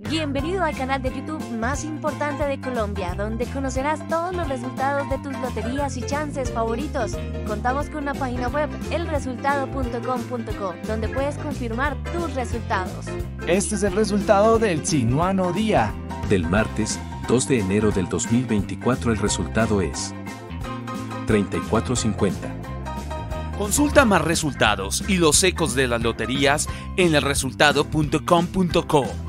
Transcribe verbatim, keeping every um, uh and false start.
Bienvenido al canal de YouTube más importante de Colombia, donde conocerás todos los resultados de tus loterías y chances favoritos. Contamos con una página web, el resultado punto com punto co, donde puedes confirmar tus resultados. Este es el resultado del Sinuano Día. Del martes, dos de enero del dos mil veinticuatro, el resultado es treinta y cuatro cincuenta. Consulta más resultados y los ecos de las loterías en el resultado punto com punto co.